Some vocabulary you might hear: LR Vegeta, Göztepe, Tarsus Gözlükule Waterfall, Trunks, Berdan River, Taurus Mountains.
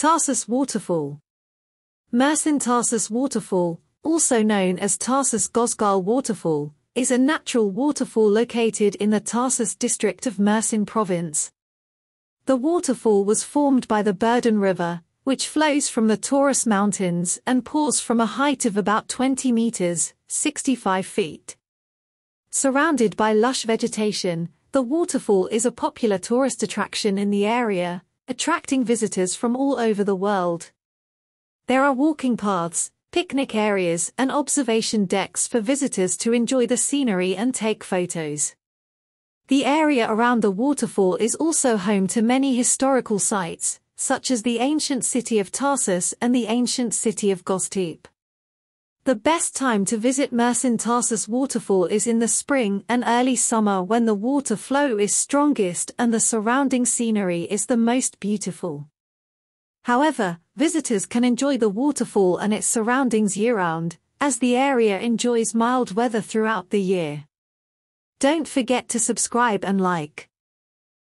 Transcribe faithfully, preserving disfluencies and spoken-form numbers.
Tarsus Waterfall. Mersin Tarsus Waterfall, also known as Tarsus Gözlükule Waterfall, is a natural waterfall located in the Tarsus district of Mersin province. The waterfall was formed by the Berdan River, which flows from the Taurus Mountains and pours from a height of about twenty meters, sixty-five feet. Surrounded by lush vegetation, the waterfall is a popular tourist attraction in the area, attracting visitors from all over the world. There are walking paths, picnic areas, and observation decks for visitors to enjoy the scenery and take photos. The area around the waterfall is also home to many historical sites, such as the ancient city of Tarsus and the ancient city of Göztepe. The best time to visit Mersin Tarsus Waterfall is in the spring and early summer, when the water flow is strongest and the surrounding scenery is the most beautiful. However, visitors can enjoy the waterfall and its surroundings year-round, as the area enjoys mild weather throughout the year. Don't forget to subscribe and like.